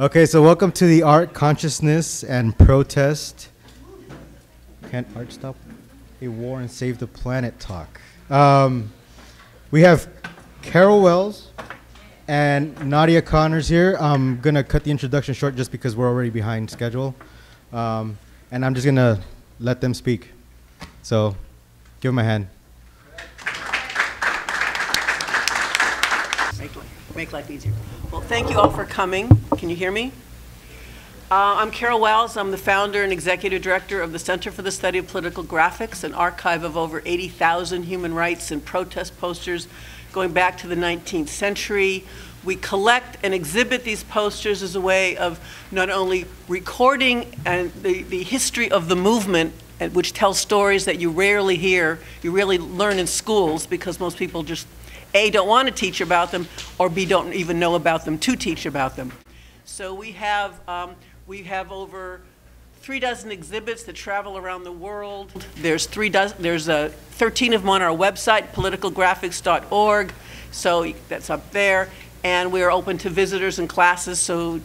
Okay, so welcome to the Art, Consciousness, and Protest. Can't art stop a war and save the planet talk. We have Carol Wells and Nadia Connors here. I'm going to cut the introduction short just because we're already behind schedule. And I'm just going to let them speak. So give them a hand. Make life easier. Well, thank you all for coming. Can you hear me? I'm Carol Wells. I'm the founder and executive director of the Center for the Study of Political Graphics, an archive of over 80,000 human rights and protest posters going back to the 19th century. We collect and exhibit these posters as a way of not only recording and the history of the movement, which tells stories that you rarely hear, you really learn in schools because most people just A, don't want to teach about them, or B, don't even know about them to teach about them. So we have over 3 dozen exhibits that travel around the world. There's 13 of them on our website, politicalgraphics.org. So that's up there, and we are open to visitors and classes. So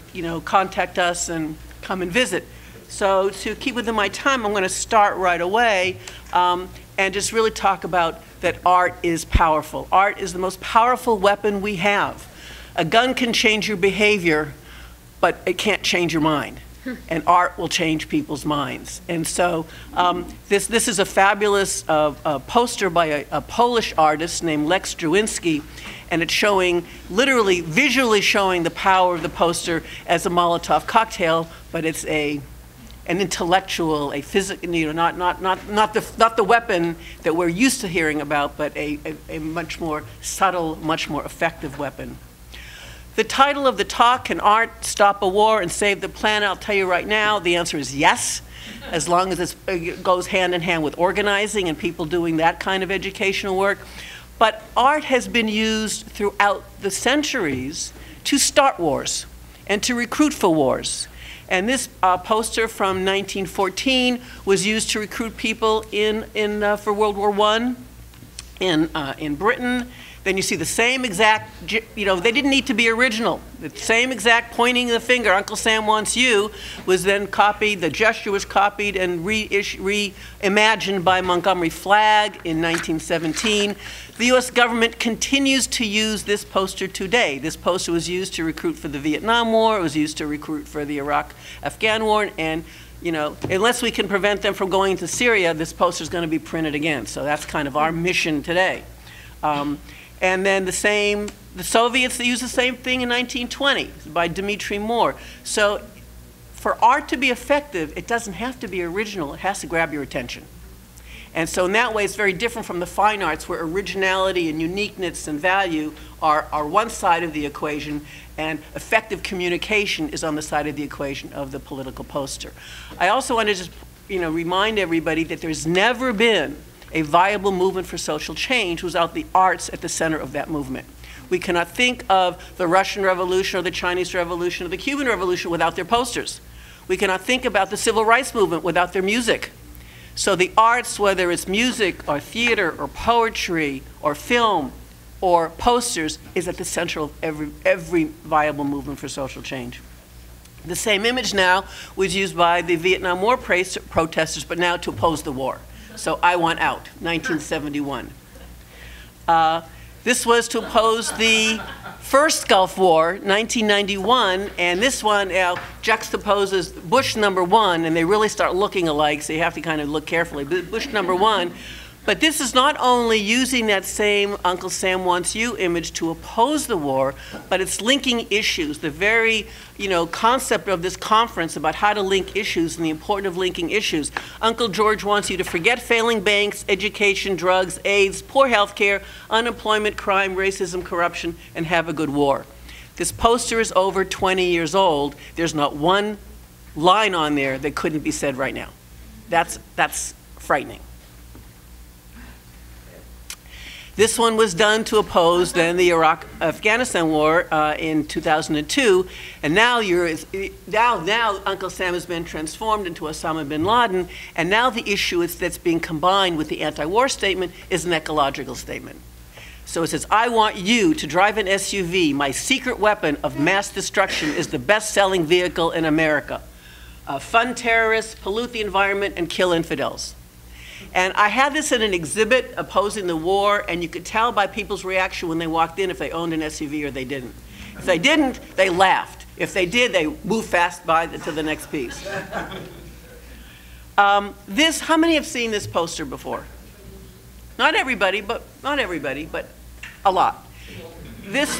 contact us and come and visit. So to keep within my time, I'm going to start right away and just really talk about that art is powerful. Art is the most powerful weapon we have. A gun can change your behavior, but it can't change your mind. And art will change people's minds. And so this is a fabulous poster by a Polish artist named Lex Drewinski, and it's showing, literally visually showing the power of the poster as a Molotov cocktail, but it's an intellectual, a physical, not the weapon that we're used to hearing about, but a much more subtle, much more effective weapon. The title of the talk, Can Art Stop a War and Save the Planet? I'll tell you right now, the answer is yes, as long as it goes hand in hand with organizing and people doing that kind of educational work. But art has been used throughout the centuries to start wars and to recruit for wars. And this poster from 1914 was used to recruit people for World War I in Britain. Then you see the same exact, they didn't need to be original. The same exact pointing of the finger, Uncle Sam wants you, was then copied, the gesture was copied and reimagined by Montgomery Flagg in 1917. The US government continues to use this poster today. This poster was used to recruit for the Vietnam War, it was used to recruit for the Iraq-Afghan War, and unless we can prevent them from going to Syria, this poster is going to be printed again. So that's kind of our mission today. And then the Soviets, they used the same thing in 1920 by Dmitry Moore. So for art to be effective, it doesn't have to be original. It has to grab your attention. And so in that way, it's very different from the fine arts, where originality and uniqueness and value are one side of the equation, and effective communication is on the side of the equation of the political poster. I also want to just remind everybody that there's never been a viable movement for social change without the arts at the center of that movement. We cannot think of the Russian Revolution or the Chinese Revolution or the Cuban Revolution without their posters. We cannot think about the civil rights movement without their music. So the arts, whether it's music or theater or poetry or film or posters, is at the center of every viable movement for social change. The same image now was used by the Vietnam War protesters, but now to oppose the war. So I want out, 1971. This was to oppose the first Gulf War, 1991, and this one juxtaposes Bush #1, and they really start looking alike, so you have to kind of look carefully. Bush #1, but this is not only using that same Uncle Sam Wants You image to oppose the war, but it's linking issues, the very concept of this conference about how to link issues and the importance of linking issues. Uncle George wants you to forget failing banks, education, drugs, AIDS, poor health care, unemployment, crime, racism, corruption, and have a good war. This poster is over 20 years old. There's not one line on there that couldn't be said right now. That's frightening. This one was done to oppose then the Iraq-Afghanistan War in 2002, and now Uncle Sam has been transformed into Osama bin Laden, and now the issue that's being combined with the anti-war statement is an ecological statement. So it says, I want you to drive an SUV. My secret weapon of mass destruction is the best-selling vehicle in America. Fund terrorists, pollute the environment, and kill infidels. And I had this in an exhibit opposing the war, and you could tell by people's reaction when they walked in if they owned an SUV or they didn't. If they didn't, they laughed. If they did, they moved fast by to the next piece. How many have seen this poster before? Not everybody, but a lot. This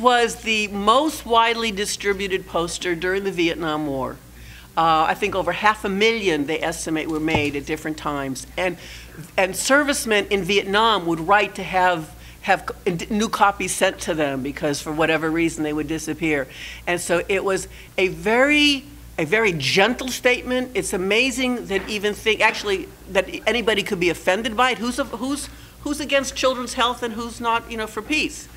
was the most widely distributed poster during the Vietnam War. I think over 500,000, they estimate, were made at different times. And servicemen in Vietnam would write to have new copies sent to them because for whatever reason they would disappear. And so it was a very gentle statement. It's amazing that actually anybody could be offended by it. Who's against children's health and who's not, you know, for peace?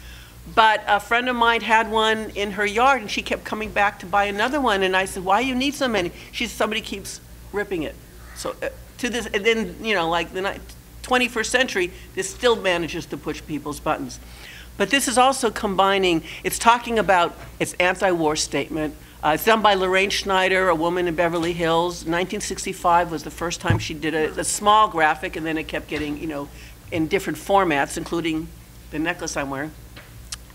But a friend of mine had one in her yard, and she kept coming back to buy another one. And I said, "Why do you need so many?" She said, "Somebody keeps ripping it." So to this, and then you know, like the 21st century, this still manages to push people's buttons. But this is also combining. It's talking about its anti-war statement. It's done by Lorraine Schneider, a woman in Beverly Hills. 1965 was the first time she did a small graphic, and then it kept getting, you know, in different formats, including the necklace I'm wearing.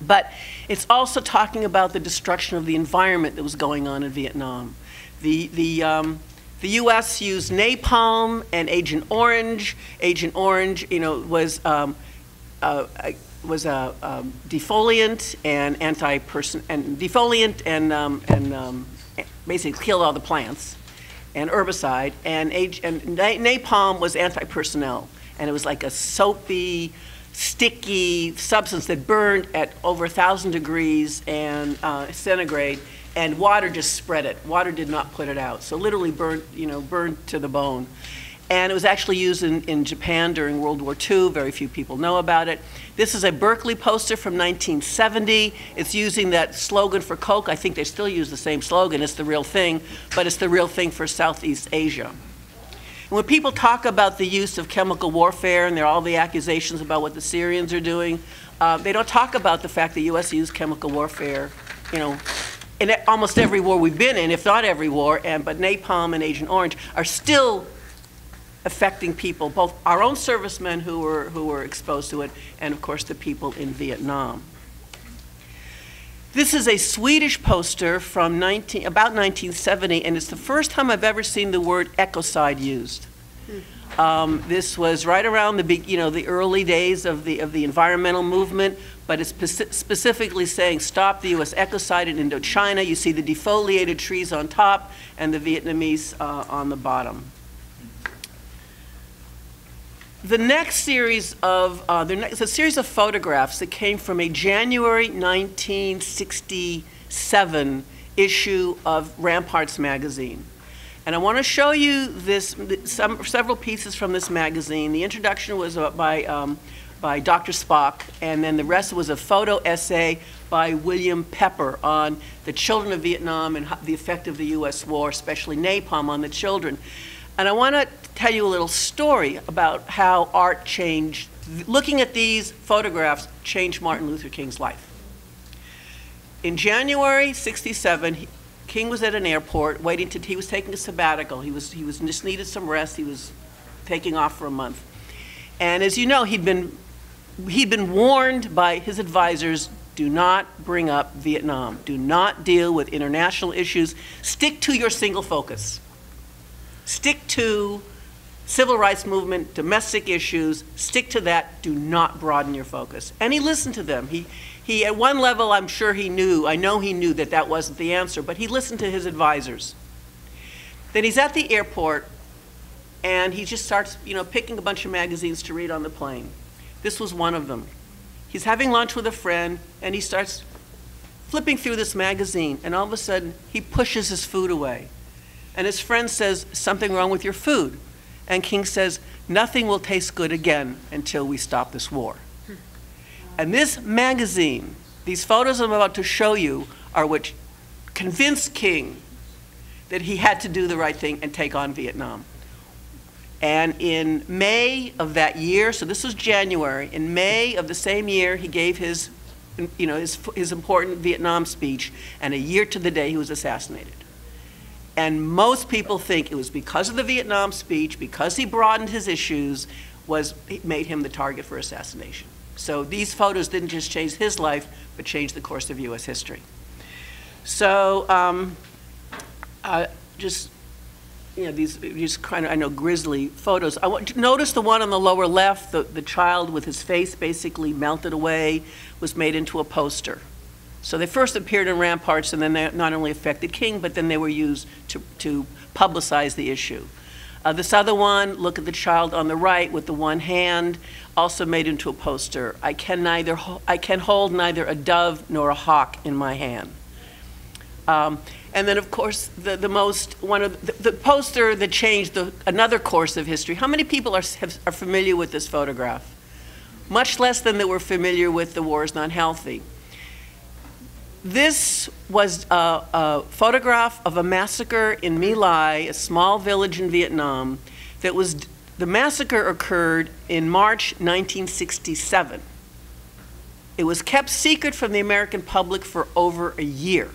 But it's also talking about the destruction of the environment that was going on in Vietnam. The U.S. used napalm and Agent Orange. Agent Orange, you know, was a defoliant and basically killed all the plants, and herbicide, and napalm was anti-personnel, and it was like a soapy, sticky substance that burned at over 1,000 degrees and centigrade, and water just spread it. Water did not put it out, so literally burned to the bone. And it was actually used in Japan during World War II. Very few people know about it. This is a Berkeley poster from 1970. It's using that slogan for Coke. I think they still use the same slogan. It's the real thing, but it's the real thing for Southeast Asia. And when people talk about the use of chemical warfare and there are all the accusations about what the Syrians are doing, they don't talk about the fact the U.S. used chemical warfare, you know, in almost every war we've been in, if not every war. But napalm and Agent Orange are still affecting people, both our own servicemen who were exposed to it, and of course the people in Vietnam. This is a Swedish poster from about 1970, and it's the first time I've ever seen the word ecocide used. This was right around the early days of the environmental movement, but it's specifically saying stop the U.S. ecocide in Indochina. You see the defoliated trees on top and the Vietnamese on the bottom. The next series of it's a series of photographs that came from a January 1967 issue of Ramparts magazine, and I want to show you several pieces from this magazine. The introduction was by Dr. Spock, and then the rest was a photo essay by William Pepper on the children of Vietnam and the effect of the U.S. war, especially napalm, on the children. And I want to tell you a little story about how art changed. Looking at these photographs changed Martin Luther King's life. In January '67, King was at an airport waiting to. He was taking a sabbatical. He just needed some rest. He was taking off for a month, and as you know, he'd been warned by his advisors: do not bring up Vietnam. Do not deal with international issues. Stick to your single focus. Stick to civil rights movement, domestic issues, stick to that, do not broaden your focus. And he listened to them. He at one level, I'm sure he knew that that wasn't the answer, but he listened to his advisors. Then he's at the airport, and he just starts, you know, picking a bunch of magazines to read on the plane. This was one of them. He's having lunch with a friend, and he starts flipping through this magazine, and all of a sudden, he pushes his food away. And his friend says, something wrong with your food. And King says, nothing will taste good again until we stop this war. And this magazine, these photos I'm about to show you, are what convinced King that he had to do the right thing and take on Vietnam. And in May of that year, so this was January, in May of the same year, he gave his, you know, his important Vietnam speech, and a year to the day he was assassinated. And most people think it was because of the Vietnam speech, because he broadened his issues, made him the target for assassination. So these photos didn't just change his life, but changed the course of US history. So just, you know, these kind of, I know, grisly photos. I want, notice the one on the lower left, the child with his face basically melted away, was made into a poster. So they first appeared in Ramparts, and then they not only affected King, but then they were used to publicize the issue. This other one, look at the child on the right with the one hand, also made into a poster. I can hold neither a dove nor a hawk in my hand. And then, of course, the poster that changed another course of history. How many people are familiar with this photograph? Much less than they were familiar with the war is not healthy. This was a photograph of a massacre in My Lai, a small village in Vietnam. That was, the massacre occurred in March 1967. It was kept secret from the American public for over a year.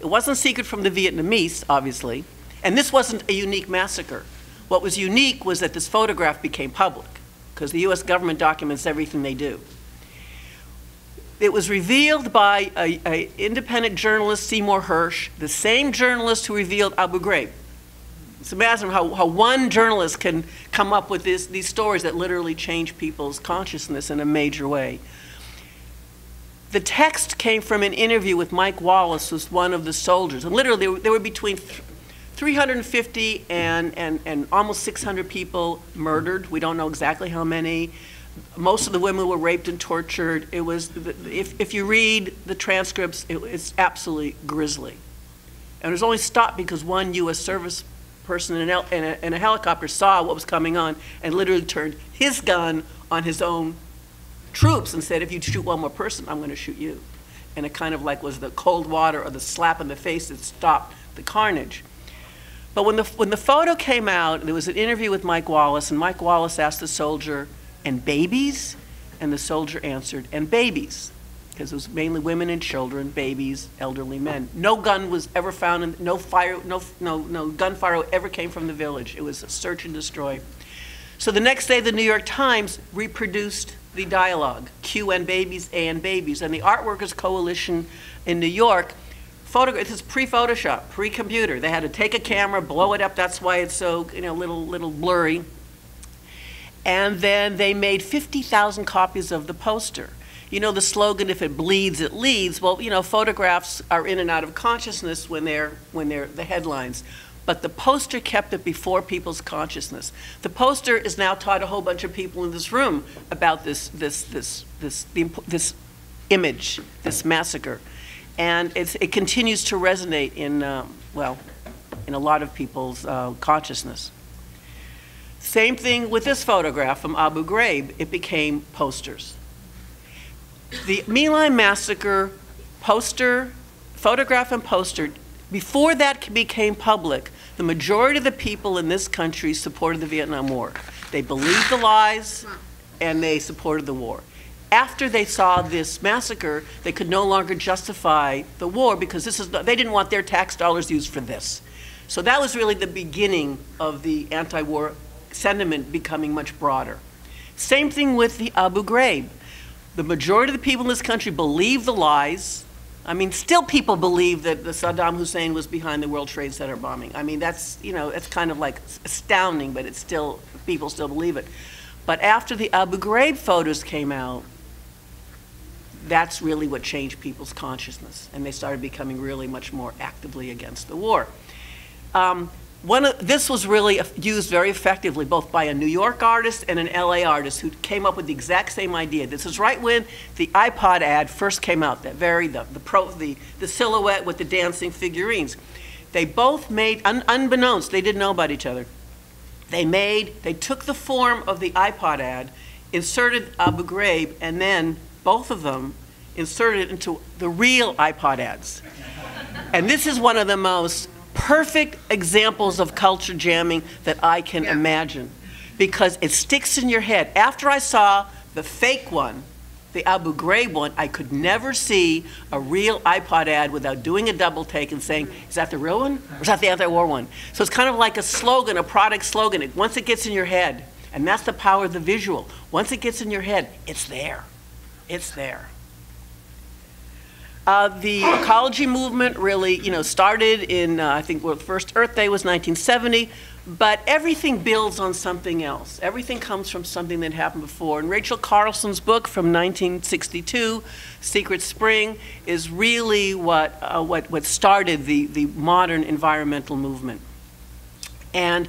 It wasn't secret from the Vietnamese, obviously, and this wasn't a unique massacre. What was unique was that this photograph became public, because the US government documents everything they do. It was revealed by an independent journalist, Seymour Hersh, the same journalist who revealed Abu Ghraib. It's amazing how one journalist can come up with these stories that literally change people's consciousness in a major way. The text came from an interview with Mike Wallace, who's one of the soldiers. And literally, there were between 350 and almost 600 people murdered. We don't know exactly how many. Most of the women were raped and tortured. It was, if you read the transcripts, it's absolutely grisly. And it was only stopped because one U.S. service person in a helicopter saw what was coming on and literally turned his gun on his own troops and said, if you shoot one more person, I'm going to shoot you. And it kind of like was the cold water or the slap in the face that stopped the carnage. But when the photo came out, there was an interview with Mike Wallace, and Mike Wallace asked the soldier, "And babies?" And the soldier answered, "And babies," because it was mainly women and children, babies, elderly men. No gun was ever found, and no gunfire ever came from the village. It was a search and destroy. So the next day, the New York Times reproduced the dialogue, Q and babies, A and babies. And the Art Workers Coalition in New York, this is pre-Photoshop, pre-computer. They had to take a camera, blow it up. That's why it's so, you know, little blurry. And then they made 50,000 copies of the poster. You know the slogan, if it bleeds, it leads. Well, you know, photographs are in and out of consciousness when they're the headlines. But the poster kept it before people's consciousness. The poster is now taught a whole bunch of people in this room about this image, this massacre, and it continues to resonate in well, in a lot of people's consciousness. Same thing with this photograph from Abu Ghraib. It became posters. The My Lai massacre poster, photograph, and poster. Before that became public, the majority of the people in this country supported the Vietnam War. They believed the lies, and they supported the war. After they saw this massacre, they could no longer justify the war because they didn't want their tax dollars used for this. So that was really the beginning of the anti-war sentiment becoming much broader. Same thing with the Abu Ghraib. The majority of the people in this country believed the lies. I mean, still people believe that Saddam Hussein was behind the World Trade Center bombing. I mean, that's, you know, it's kind of like astounding, but it's still, people still believe it. But after the Abu Ghraib photos came out, that's really what changed people's consciousness, and they started becoming really much more actively against the war. This was really used very effectively, both by a New York artist and an LA artist who came up with the exact same idea. This is right when the iPod ad first came out, that very, the silhouette with the dancing figurines. They both made, unbeknownst, they didn't know about each other. They took the form of the iPod ad, inserted Abu Ghraib, and then both of them inserted it into the real iPod ads. And this is one of the most perfect examples of culture jamming that I can imagine. because it sticks in your head. After I saw the fake one, the Abu Ghraib one, I could never see a real iPod ad without doing a double take and saying, is that the real one? Or is that the anti-war one? So it's kind of like a slogan, a product slogan. Once it gets in your head, and that's the power of the visual. Once it gets in your head, it's there. It's there. The ecology movement really, started in, I think, well, first Earth Day was 1970. But everything builds on something else. Everything comes from something that happened before. And Rachel Carlson's book from 1962, Secret Spring, is really what started the modern environmental movement. And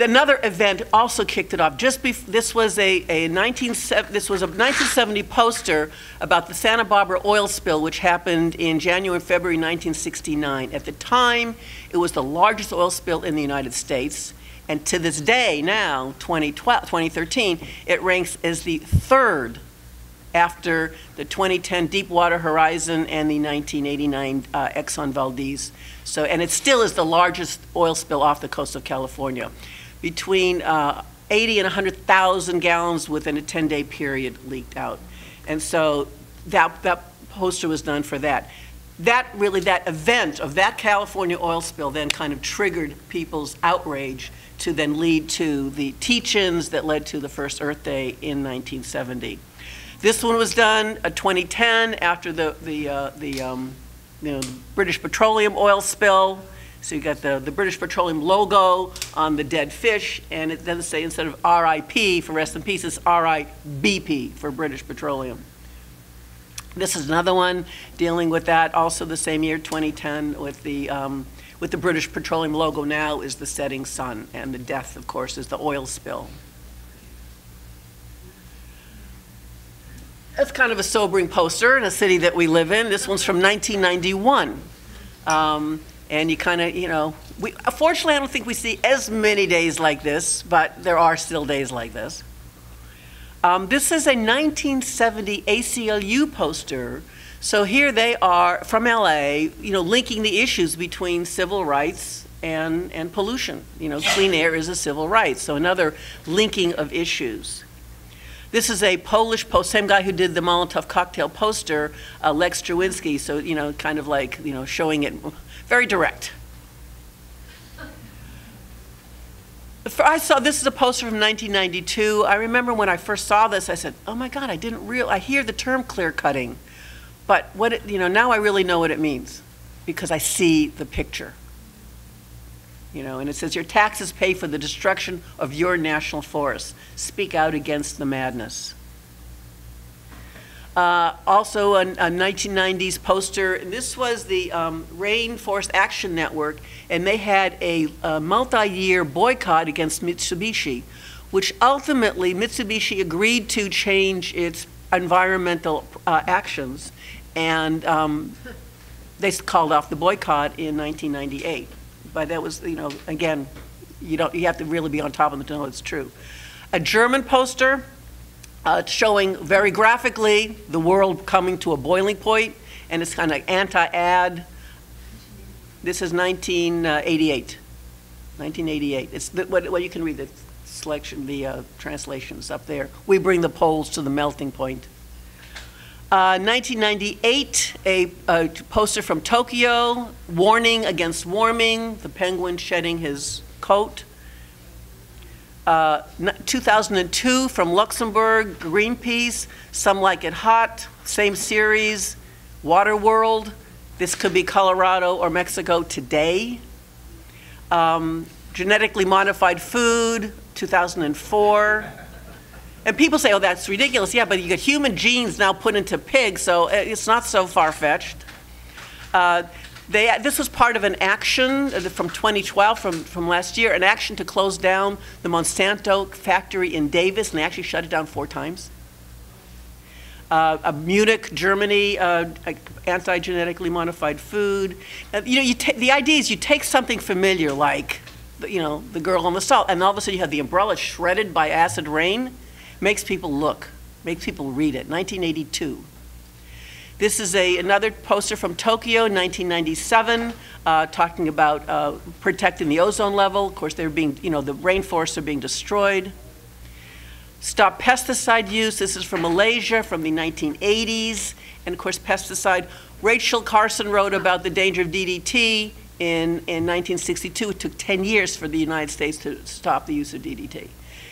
another event also kicked it off. Just this was a 1970 poster about the Santa Barbara oil spill, which happened in January and February 1969. At the time, it was the largest oil spill in the United States, and to this day, now 2013, it ranks as the third after the 2010 Deepwater Horizon and the 1989 Exxon Valdez. So, and it still is the largest oil spill off the coast of California. Between 80 and 100,000 gallons within a 10-day period leaked out. And so that poster was done for that. That event of that California oil spill then kind of triggered people's outrage to then lead to the teach-ins that led to the first Earth Day in 1970. This one was done in 2010 after the British Petroleum oil spill. So you got the British Petroleum logo on the dead fish, and it doesn't say, instead of RIP for rest in peace, it's RIBP for British Petroleum. This is another one dealing with that. Also the same year, 2010, with the British Petroleum logo now is the setting sun, and the death, of course, is the oil spill. That's kind of a sobering poster in a city that we live in. This one's from 1991. And you kind of, fortunately I don't think we see as many days like this, but there are still days like this. This is a 1970 ACLU poster. So here they are from LA, linking the issues between civil rights and pollution. Clean air is a civil right. So another linking of issues. This is a Polish post, same guy who did the Molotov cocktail poster, Lex Drewinski, so, kind of like, showing it very direct. I saw, this is a poster from 1992. I remember when I first saw this, I said, oh my God, I didn't realize, I hear the term clear cutting, but what it, now I really know what it means because I see the picture. And it says, your taxes pay for the destruction of your national forests. Speak out against the madness. Also, a 1990s poster, and this was the Rainforest Action Network, and they had a multi-year boycott against Mitsubishi, which ultimately Mitsubishi agreed to change its environmental actions, and they called off the boycott in 1998. But that was, again, you have to really be on top of it to know it's true. A German poster showing very graphically the world coming to a boiling point, and it's kind of anti-ad. This is 1988. 1988. It's well, you can read the selection, the translations up there. We bring the Poles to the melting point. 1998, a poster from Tokyo, warning against warming, the penguin shedding his coat. 2002 from Luxembourg, Greenpeace, Some Like It Hot, same series, Water World. This could be Colorado or Mexico today. Genetically modified food, 2004. And people say, oh, that's ridiculous. Yeah, but you get human genes now put into pigs, so it's not so far-fetched. This was part of an action from 2012, from last year, an action to close down the Monsanto factory in Davis, and they actually shut it down 4 times. A Munich, Germany, anti-genetically modified food. The idea is you take something familiar, like the girl on the salt, and all of a sudden you have the umbrella shredded by acid rain. Makes people look, makes people read it, 1982. This is another poster from Tokyo, 1997, talking about protecting the ozone level. Of course, the rainforests are being destroyed. Stop pesticide use. This is from Malaysia, from the 1980s. And of course, pesticide. Rachel Carson wrote about the danger of DDT in 1962. It took 10 years for the United States to stop the use of DDT.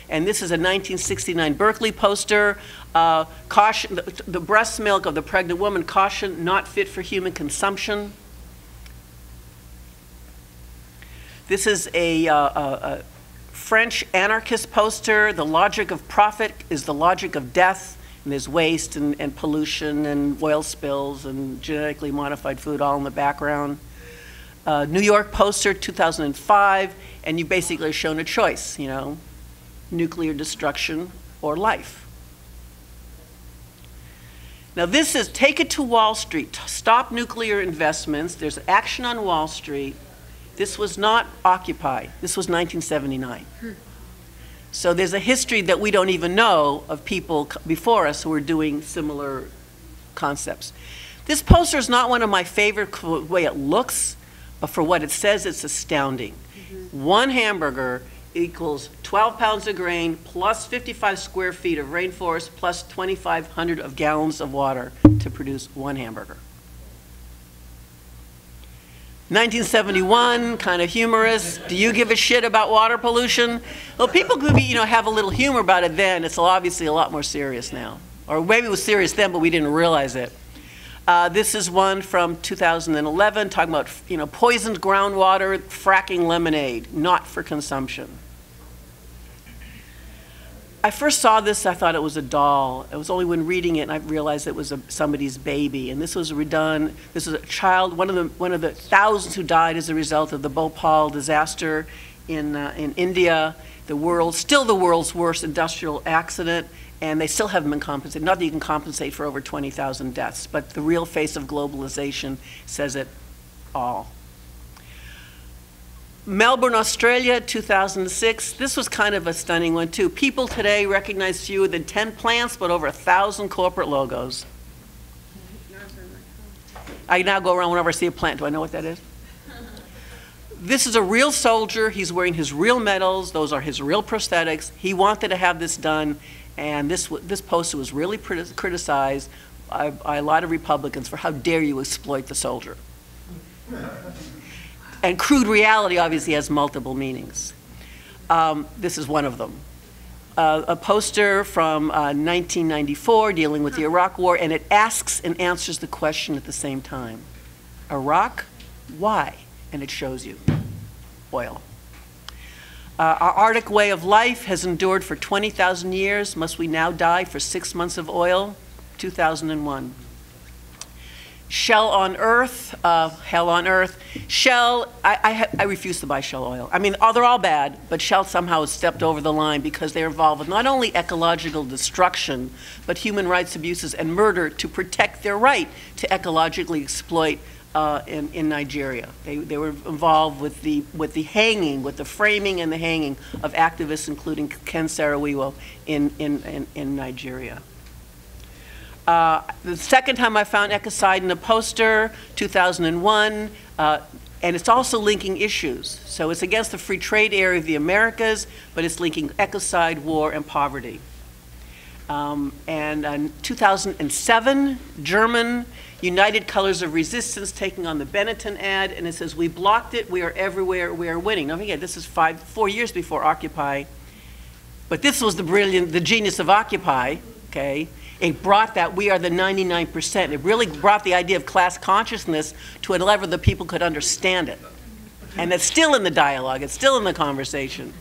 And this is a 1969 Berkeley poster. Caution, the breast milk of the pregnant woman, caution, not fit for human consumption. This is a French anarchist poster. The logic of profit is the logic of death. And there's waste and pollution and oil spills and genetically modified food all in the background. New York poster, 2005. And you basically are shown a choice, you know, nuclear destruction or life. Now this is take it to Wall Street. Stop nuclear investments. There's action on Wall Street. This was not Occupy. This was 1979. So there's a history that we don't even know of people before us who were doing similar concepts. This poster is not one of my favorite way it looks, but for what it says, it's astounding. One hamburger equals 12 pounds of grain plus 55 square feet of rainforest plus 2,500 of gallons of water to produce one hamburger. 1971, kind of humorous. Do you give a shit about water pollution? Well, people could be, you know, have a little humor about it then. It's obviously a lot more serious now. Or maybe it was serious then, but we didn't realize it. This is one from 2011, talking about, you know, poisoned groundwater, fracking lemonade, not for consumption. I first saw this, I thought it was a doll. It was only when reading it and I realized it was somebody's baby. And this was redone. This was a child, one of the thousands who died as a result of the Bhopal disaster in India. The world, still the world's worst industrial accident, and they still haven't been compensated. Not that you can compensate for over 20,000 deaths, but the real face of globalization says it all. Melbourne, Australia, 2006. This was kind of a stunning one, too. People today recognize fewer than 10 plants, but over 1,000 corporate logos. I now go around whenever I see a plant. Do I know what that is? This is a real soldier. He's wearing his real medals. Those are his real prosthetics. He wanted to have this done, and this poster was really criticized by a lot of Republicans for how dare you exploit the soldier. And crude reality obviously has multiple meanings. This is one of them. A poster from 1994 dealing with the Iraq War, and it asks and answers the question at the same time. Iraq, why? And it shows you oil. Our Arctic way of life has endured for 20,000 years. Must we now die for 6 months of oil? 2001. Shell on Earth, Hell on Earth. Shell, I refuse to buy Shell oil. I mean, they're all bad, but Shell somehow has stepped over the line because they're involved with not only ecological destruction, but human rights abuses and murder to protect their right to ecologically exploit in Nigeria. They were involved with the hanging, with the framing and the hanging of activists, including Ken Saro-Wiwo in Nigeria. The second time I found ecocide in a poster, 2001, and it's also linking issues. So it's against the free trade area of the Americas, but it's linking ecocide, war, and poverty. And 2007, German, United Colors of Resistance taking on the Benetton ad, and it says, we blocked it, we are everywhere, we are winning. Now again, this is 4 years before Occupy, but this was the genius of Occupy, okay? It brought that, we are the 99%. It really brought the idea of class consciousness to a level that people could understand it. And it's still in the dialogue, it's still in the conversation.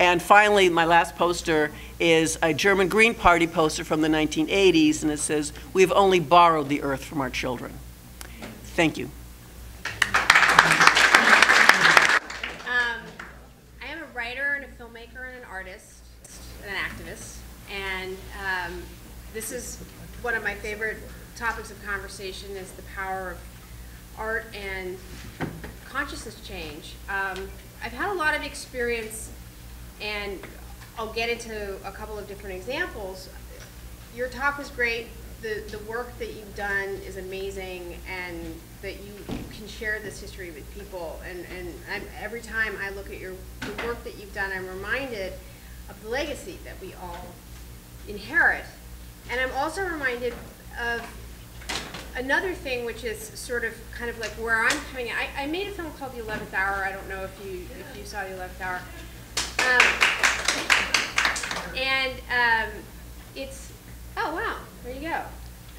And finally, my last poster is a German Green Party poster from the 1980s, and it says, we've only borrowed the earth from our children. Thank you. I am a writer and a filmmaker and an artist and an activist, and this is one of my favorite topics of conversation is the power of art and consciousness change. I've had a lot of experience, and I'll get into a couple of different examples. Your talk was great. The work that you've done is amazing, and that you can share this history with people. And every time I look at the work that you've done, I'm reminded of the legacy that we all inherit. And I'm also reminded of another thing, which is sort of kind of like where I'm coming at. I made a film called The 11th Hour. I don't know if you saw The 11th Hour. It's, oh wow, there you go.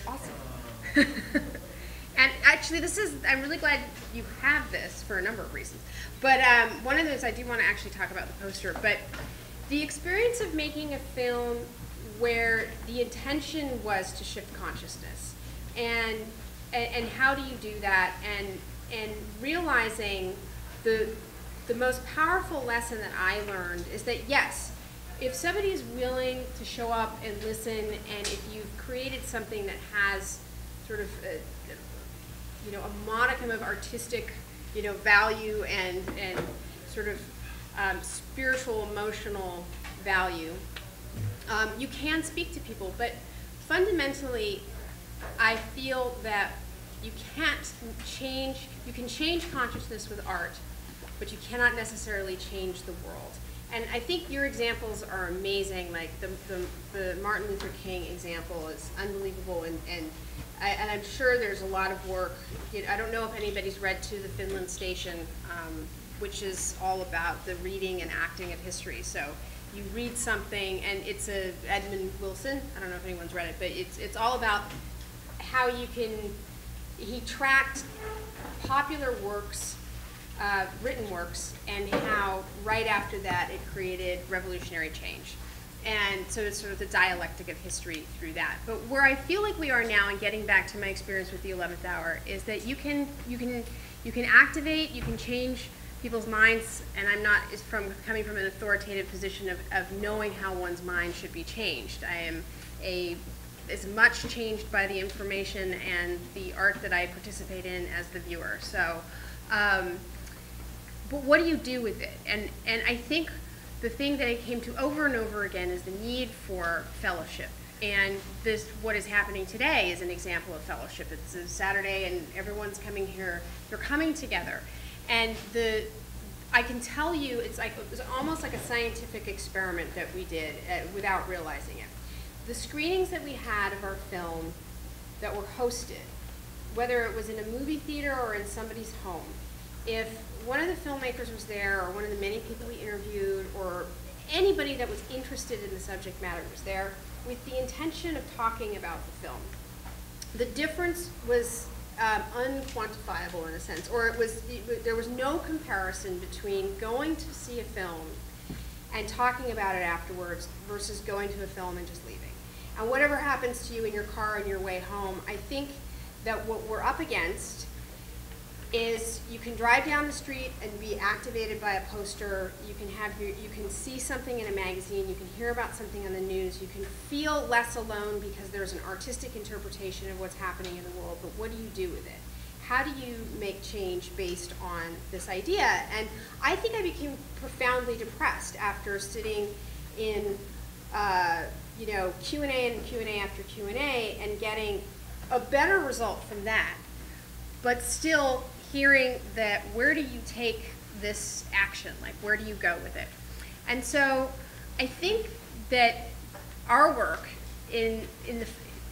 Awesome. And actually this is, I'm really glad you have this for a number of reasons. But one of those, I do want to actually talk about the poster, but the experience of making a film where the intention was to shift consciousness. And how do you do that? And realizing the most powerful lesson that I learned is that yes, if somebody is willing to show up and listen, and if you've created something that has sort of a, you know, a modicum of artistic, you know, value and sort of spiritual, emotional value, you can speak to people. But fundamentally, I feel that you can't change, you can change consciousness with art, but you cannot necessarily change the world. And I think your examples are amazing. Like the Martin Luther King example is unbelievable, and I'm sure there's a lot of work. I don't know if anybody's read To the Finland Station, which is all about the reading and acting of history. So you read something, and it's a Edmund Wilson. I don't know if anyone's read it, but it's all about how you can, he tracked popular works, written works, and how right after that it created revolutionary change. And so it's sort of the dialectic of history through that. But where I feel like we are now, and getting back to my experience with The 11th Hour, is that you can activate, you can change people's minds, and I'm not coming from an authoritative position of knowing how one's mind should be changed. I am as much changed by the information and the art that I participate in as the viewer. So, but what do you do with it? And I think the thing that I came to over and over again is the need for fellowship. And this, what is happening today, is an example of fellowship. It's a Saturday, and everyone's coming here. They're coming together, and I can tell you, it's like it was almost like a scientific experiment that we did without realizing it. The screenings that we had of our film that were hosted, whether it was in a movie theater or in somebody's home, if one of the filmmakers was there, or one of the many people we interviewed, or anybody that was interested in the subject matter was there with the intention of talking about the film, the difference was unquantifiable in a sense, or there was no comparison between going to see a film and talking about it afterwards versus going to a film and just leaving. And whatever happens to you in your car on your way home, I think that what we're up against is you can drive down the street and be activated by a poster, you can see something in a magazine, you can hear about something on the news, you can feel less alone because there's an artistic interpretation of what's happening in the world, but what do you do with it? How do you make change based on this idea? And I think I became profoundly depressed after sitting in you know, Q&A and Q&A after Q&A and getting a better result from that, but still hearing that where do you take this action? Like, where do you go with it? And so I think that our work in the,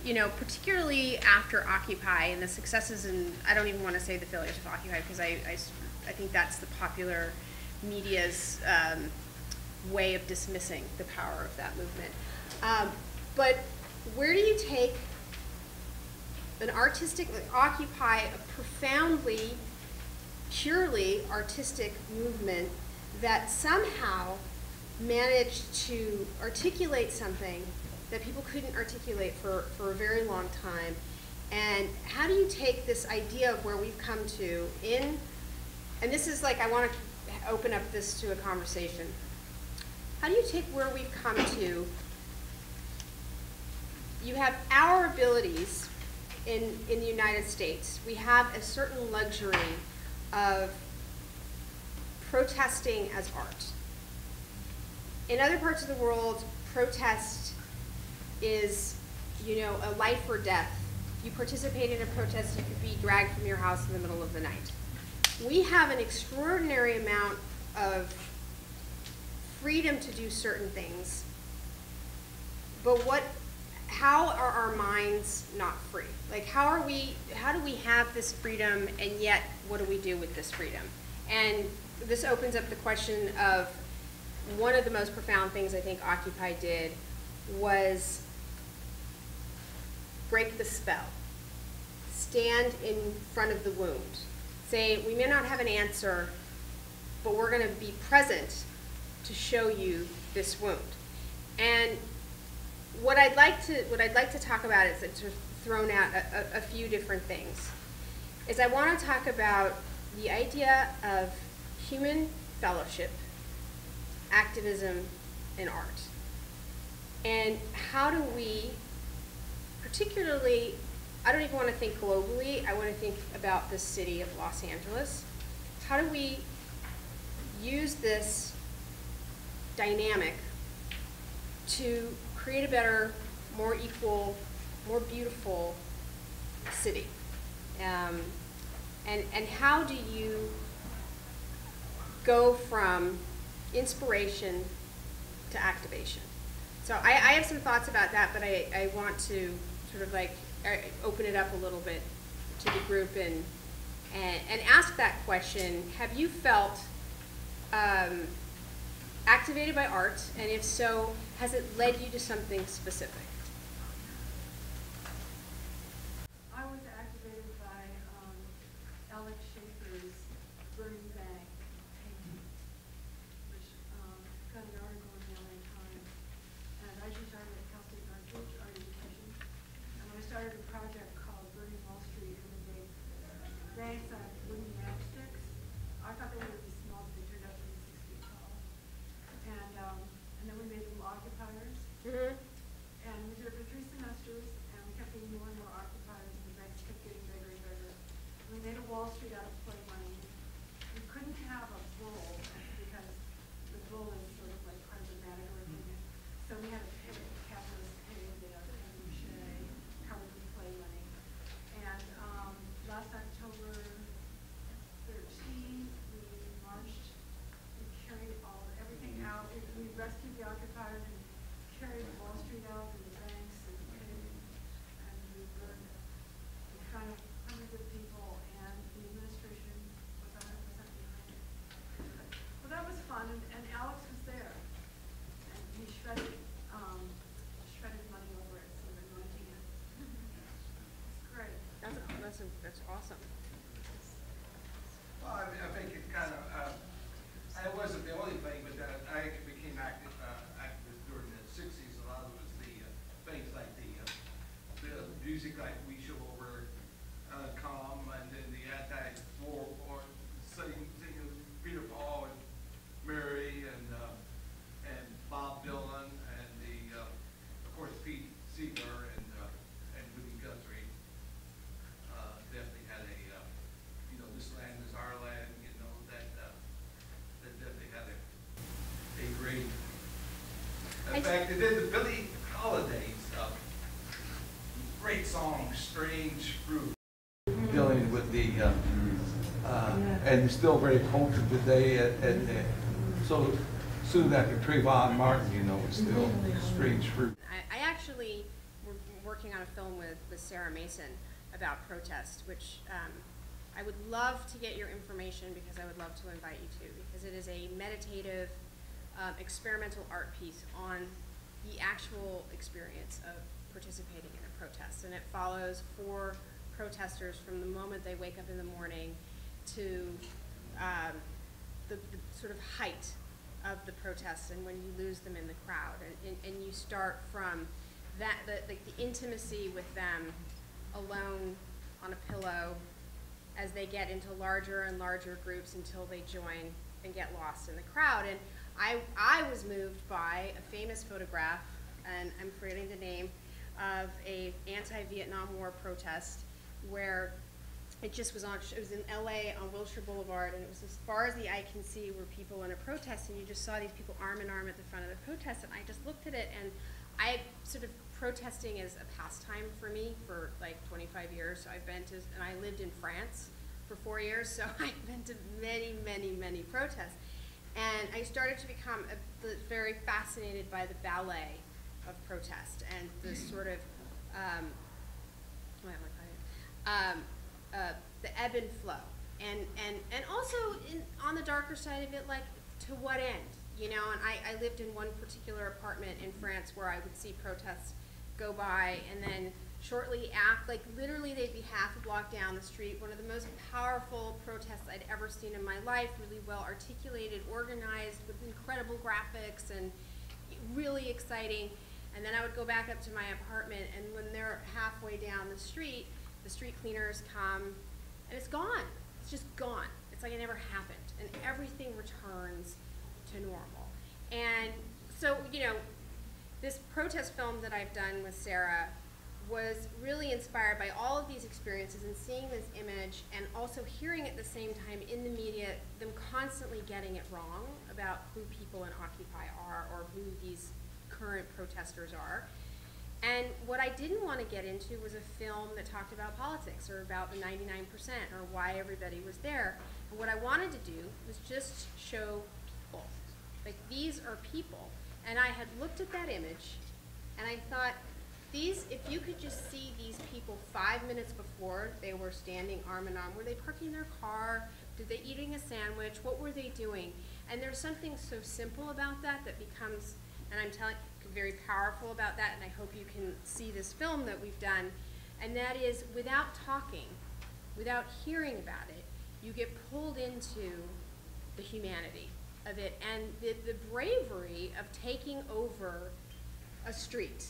you know, particularly after Occupy and the successes, and I don't even want to say the failures of Occupy, because I think that's the popular media's way of dismissing the power of that movement. But where do you take an artistic, Occupy, a profoundly, purely artistic movement that somehow managed to articulate something that people couldn't articulate for a very long time? And how do you take this idea of where we've come to in, and this is like, I want to open up this to a conversation. How do you take where we've come to? You have our abilities in the United States. We have a certain luxury of protesting as art. In other parts of the world, protest is, you know, a life or death. You participate in a protest, you could be dragged from your house in the middle of the night. We have an extraordinary amount of freedom to do certain things, but what, how are our minds not free? Like, how are we, how do we have this freedom, and yet what do we do with this freedom? And this opens up the question of one of the most profound things I think Occupy did was break the spell, stand in front of the wound, say, we may not have an answer, but we're going to be present to show you this wound. And what I'd like to talk about is to throw out a few different things. Is I want to talk about the idea of human fellowship, activism, and art, and how do we, particularly, I don't even want to think globally. I want to think about the city of Los Angeles. How do we use this dynamic to create a better, more equal, more beautiful city? And how do you go from inspiration to activation? So I have some thoughts about that, but I want to sort of like open it up a little bit to the group and ask that question. Have you felt activated by art? And if so, has it led you to something specific? I was activated by Alex Schaefer's Burning Bag painting, which got an article in the LA Times. And I just started at Cal State Northridge, art education. And I started a project called Burning Wall Street, and they raised wooden matchsticks. I thought they were really small, but they turned out to be 6 feet tall. And then we made them occupiers. Mm-hmm. And we did it for 3 semesters, and we kept getting more and more occupiers, and the banks kept getting bigger and bigger. And we made a Wall Street out of play money. We couldn't have a bull, because the bull is sort of like programmatic or opinion. So we had a pig, a capitalist pig, they had a pig covered with play money. And last October 13, we marched. We carried all everything out. We rescued the occupiers and carried Wall Street out and the banks and we burned in front of hundreds of people, and the administration was 100% behind it. Well, that was fun, and Alex was there, and he shredded money over it, so they're anointing it. It's great. That's awesome. Well, I think it kind of, I wasn't the only thing, but that I became active during the 60s. A lot of it was the things like the music like We Shall Overcome, and then the anti-war singing Peter Paul and Mary and Bob Dylan, and the of course Pete Seeger and Woody Guthrie. Definitely had a you know, this land is our land. You know that. Definitely had a great. In fact, it did the Billie Holiday's great song, "Strange Fruit," dealing with the and still very cultured today. So soon after Trayvon Martin, you know, it's still "Strange Fruit." I actually were working on a film with Sarah Mason about protest, which. I would love to get your information, because I would love to invite you to, because it is a meditative, experimental art piece on the actual experience of participating in a protest. And it follows 4 protesters from the moment they wake up in the morning to the sort of height of the protest and when you lose them in the crowd. And you start from that, the intimacy with them alone on a pillow, as they get into larger and larger groups until they join and get lost in the crowd. And I was moved by a famous photograph, and I'm forgetting the name, of a anti-Vietnam War protest where it just was on, it was in LA on Wilshire Boulevard, and it was as far as the eye can see were people in a protest, and you just saw these people arm in arm at the front of the protest, and I just looked at it, and I sort of, protesting is a pastime for me for like 25 years. So I've been to, and I lived in France for 4 years, so I've been to many, many, many protests. And I started to become very fascinated by the ballet of protest and the sort of the ebb and flow, and also on the darker side of it, like to what end, you know? And I lived in one particular apartment in France where I would see protests go by, and then shortly after, like literally they'd be half a block down the street, one of the most powerful protests I'd ever seen in my life, really well articulated, organized, with incredible graphics and really exciting. And then I would go back up to my apartment, and when they're halfway down the street cleaners come, and it's gone. It's just gone. It's like it never happened. And everything returns to normal. And so, you know, this protest film that I've done with Sarah was really inspired by all of these experiences and seeing this image, and also hearing at the same time in the media them constantly getting it wrong about who people in Occupy are or who these current protesters are. And what I didn't want to get into was a film that talked about politics or about the 99% or why everybody was there. And what I wanted to do was just show people. Like, these are people. And I had looked at that image and I thought, these, if you could just see these people 5 minutes before they were standing arm in arm, were they parking their car? Did they eating a sandwich? What were they doing? And there's something so simple about that that becomes, and I'm telling, very powerful about that, and I hope you can see this film that we've done, and that is, without talking, without hearing about it, you get pulled into the humanity of it and the bravery of taking over a street.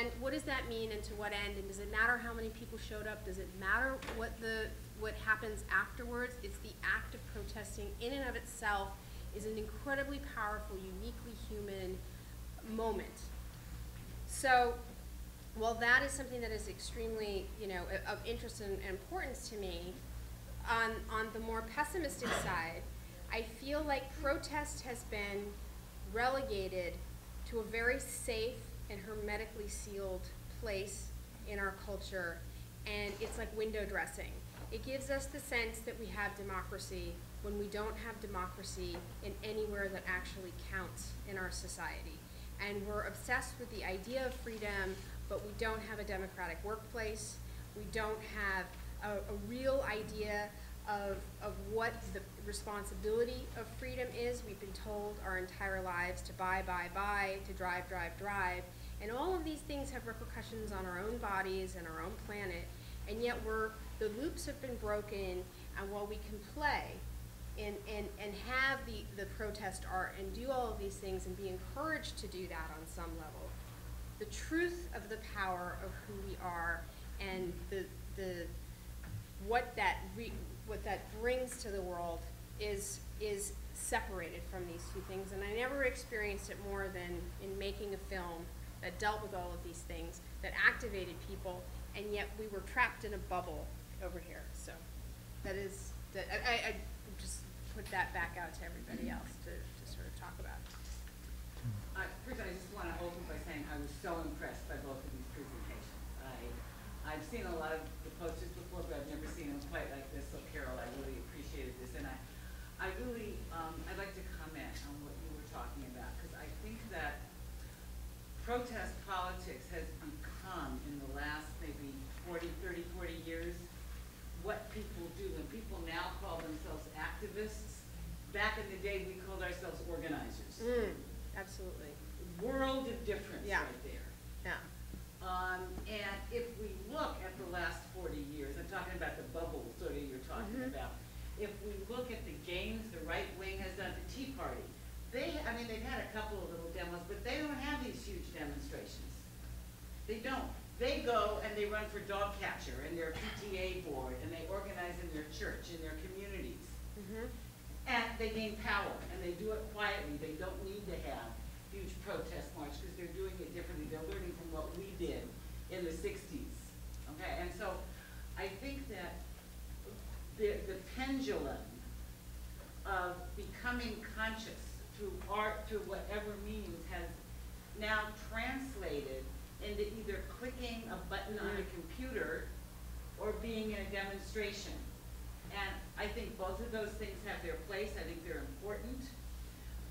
And what does that mean, and to what end, and does it matter how many people showed up? Does it matter what happens afterwards? It's the act of protesting in and of itself is an incredibly powerful, uniquely human moment. So while that is something that is extremely, you know, of interest and importance to me, on the more pessimistic side, I feel like protest has been relegated to a very safe and hermetically sealed place in our culture, and it's like window dressing. It gives us the sense that we have democracy when we don't have democracy in anywhere that actually counts in our society. And we're obsessed with the idea of freedom, but we don't have a democratic workplace. We don't have a real idea of what the responsibility of freedom is. We've been told our entire lives to buy, buy, buy, to drive, drive, drive. And all of these things have repercussions on our own bodies and our own planet. And yet the loops have been broken, and while we can play, and have the protest art and do all of these things and be encouraged to do that on some level, the truth of the power of who we are and what that brings to the world is separated from these two things. And I never experienced it more than in making a film that dealt with all of these things, that activated people, and yet we were trapped in a bubble over here. So that is, that I just put that back out to everybody else to sort of talk about. First, I just want to open by saying I was so impressed by both of these presentations. I've seen a lot of the posters before, but I've never seen them quite like this. So, Carol, I really appreciated this, and I really, I'd like to comment on what you were talking about, because I think that protest politics has become, in the last maybe 40 years, what people do. And people now call themselves activists. Back in the day, we called ourselves organizers. Mm, absolutely. World of difference, yeah. Right there. Yeah. And if we look at the last 40 years, I'm talking about the bubble sort of you're talking about. If we look at the gains the right wing has done to Tea Party, they've had a couple of little demos, but they don't have these huge demonstrations. They don't. They go and they run for dog catcher and their PTA board, and they organize in their church, in their communities. And they gain power, and they do it quietly. They don't need to have huge protest march because they're doing it differently. They're learning from what we did in the 60s. Okay, and so I think that the pendulum of becoming conscious through art, through whatever means, has now translated into either clicking a button on a computer or being in a demonstration. And I think both of those things have their place. I think they're important.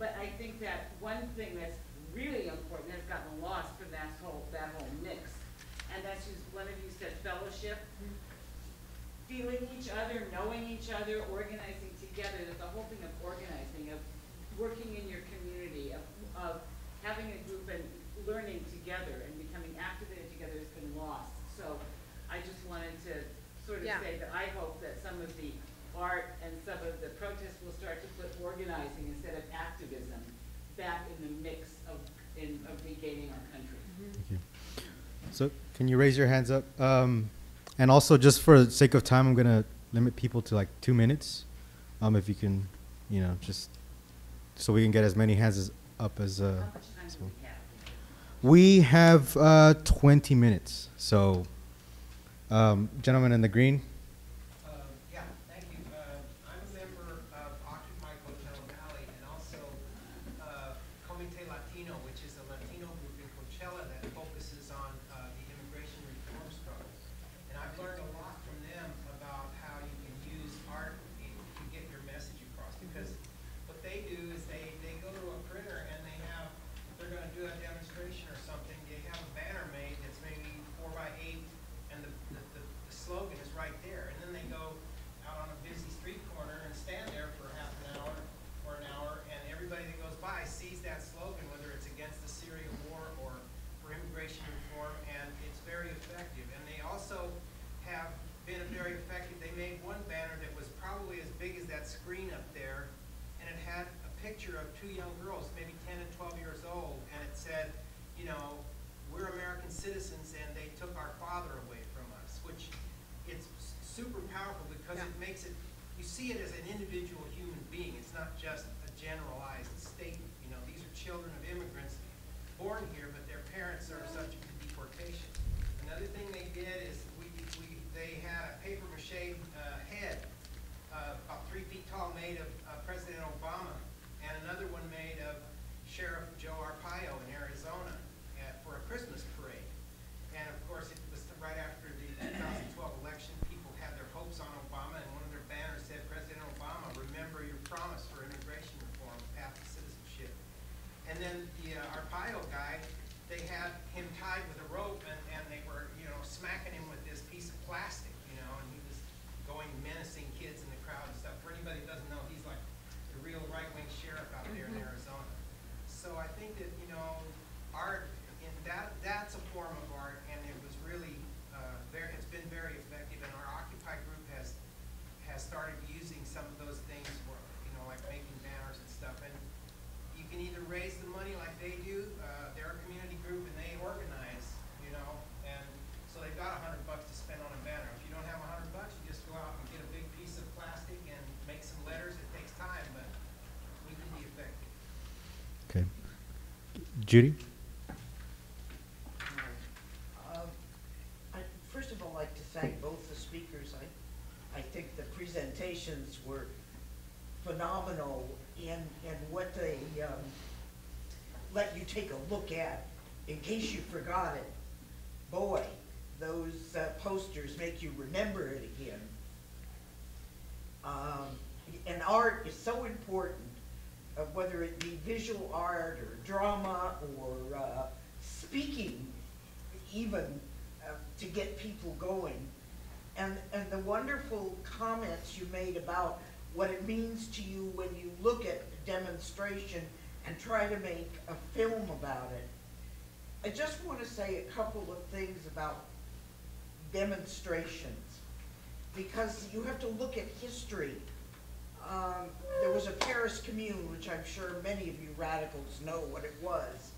But I think that one thing that's really important that's gotten lost from that whole mix, and that's just one of you said fellowship, feeling each other, knowing each other, organizing together. That the whole thing of organizing, of working in your community, of having a group and learning together and becoming activated together has been lost. So I just wanted to sort of say that I hope that some of the art and some of the protests will start to put organizing instead of activism back in the mix of regaining our country. Thank you. So can you raise your hands up? And also, just for the sake of time, I'm going to limit people to like 2 minutes. If you can, you know, just so we can get as many hands up as how much time do we have? We have 20 minutes. So, gentlemen in the green. Judy? I'd first of all like to thank both the speakers. I think the presentations were phenomenal in what they let you take a look at. In case you forgot it, boy, those posters make you remember it again. And art is so important. Whether it be visual art or drama or speaking, even to get people going, and the wonderful comments you made about what it means to you when you look at the demonstration and try to make a film about it. I just want to say a couple of things about demonstrations, because you have to look at history. There was a Paris Commune, which I'm sure many of you radicals know what it was.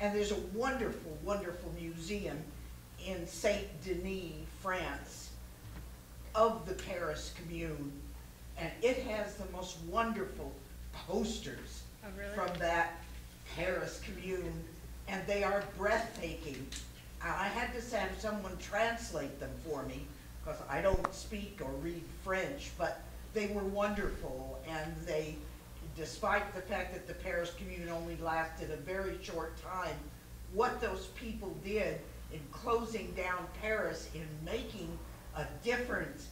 And there's a wonderful, wonderful museum in Saint-Denis, France, of the Paris Commune. And it has the most wonderful posters from that Paris Commune. And they are breathtaking. I had to have someone translate them for me, because I don't speak or read French, but they were wonderful, and they, despite the fact that the Paris Commune only lasted a very short time, what those people did in closing down Paris, in making a difference,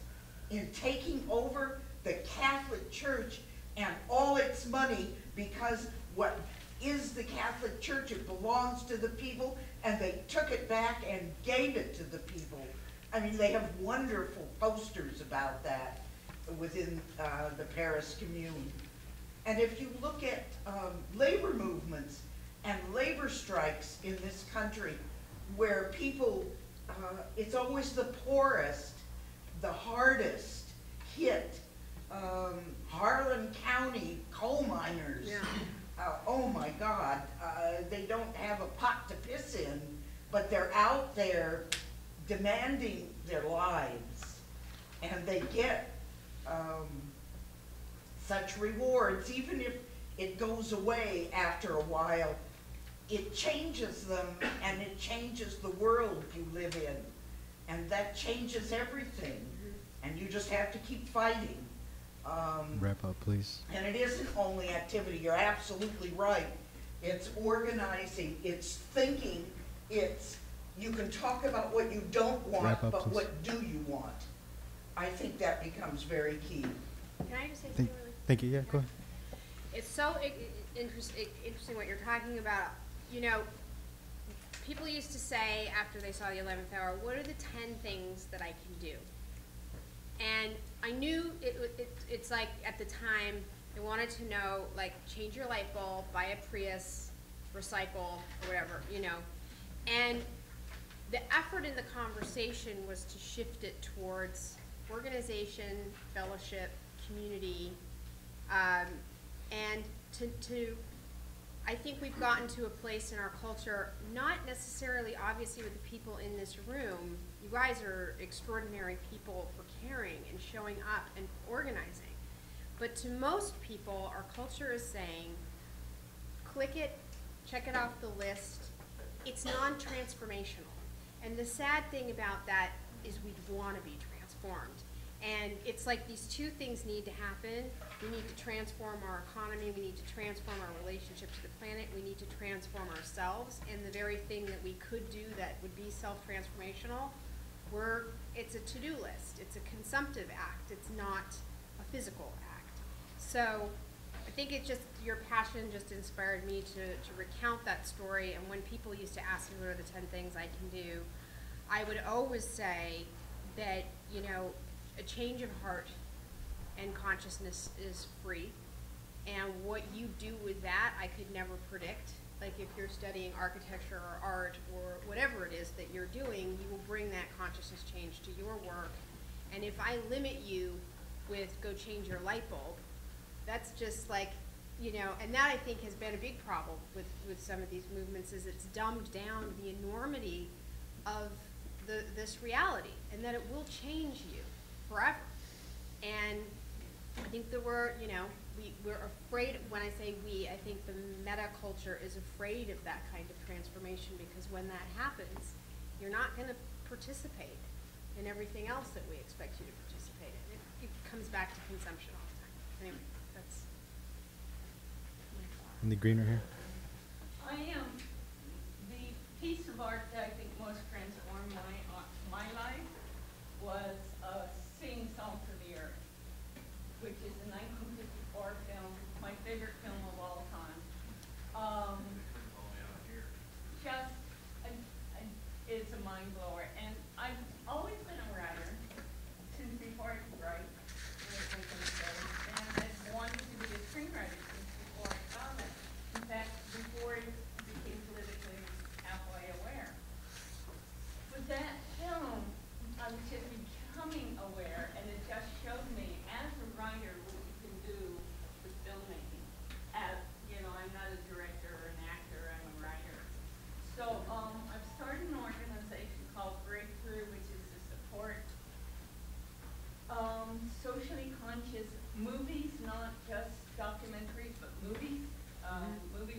in taking over the Catholic Church and all its money, because what is the Catholic Church, it belongs to the people, and they took it back and gave it to the people. I mean, they have wonderful posters about that within the Paris Commune. And if you look at labor movements and labor strikes in this country, where people, it's always the poorest, the hardest hit, Harlan County coal miners. Yeah. Oh my God, they don't have a pot to piss in, but they're out there demanding their lives, and they get such rewards. Even if it goes away after a while, it changes them, and it changes the world you live in, and that changes everything, and you just have to keep fighting. Wrap up, please. And it isn't only activity, you're absolutely right. It's organizing, it's thinking, it's, you can talk about what you don't want, but please. What do you want? I think that becomes very key. Can I just say something really quick? Thank you, yeah, go ahead. It's so interesting what you're talking about. You know, people used to say after they saw the 11th hour, what are the 10 things that I can do? And I knew it's like at the time I wanted to know, like, change your light bulb, buy a Prius, recycle, or whatever, you know. And the effort in the conversation was to shift it towards organization, fellowship, community, and to I think we've gotten to a place in our culture, not necessarily obviously with the people in this room. You guys are extraordinary people for caring and showing up and organizing. But to most people, our culture is saying, click it, check it off the list. It's non-transformational. And the sad thing about that is we want to be transformed. And it's like these two things need to happen. We need to transform our economy. We need to transform our relationship to the planet. We need to transform ourselves. And the very thing that we could do that would be self-transformational, it's a to-do list. It's a consumptive act. It's not a physical act. So I think it's just your passion just inspired me to recount that story. And when people used to ask me what are the 10 things I can do, I would always say that, you know, a change of heart and consciousness is free, and what you do with that I could never predict. Like if you're studying architecture or art or whatever it is that you're doing, you will bring that consciousness change to your work. And if I limit you with go change your light bulb, that's just like, you know, and that I think has been a big problem with some of these movements, is it's dumbed down the enormity of this reality and that it will change you forever. And I think that we're afraid, when I say we, I think the meta culture is afraid of that kind of transformation, because when that happens, you're not going to participate in everything else that we expect you to participate in. It comes back to consumption all the time. Anyway, that's my thought. In the green right here. I am the piece of art that I think most transformed my life was Sing Song for the Earth, which is a 1954 film, my favorite film of all time. Just, it's a mind blower. And I've always been a writer since before I could write, and I've wanted to be a screenwriter since before I found it. In fact, before it became politically halfway aware. But that film, I was just becoming aware, and it just showed me as a writer what you can do with filmmaking. As you know, I'm not a director or an actor, I'm a writer. So I've started an organization called Breakthrough, which is to support socially conscious movies, not just documentaries, but movies,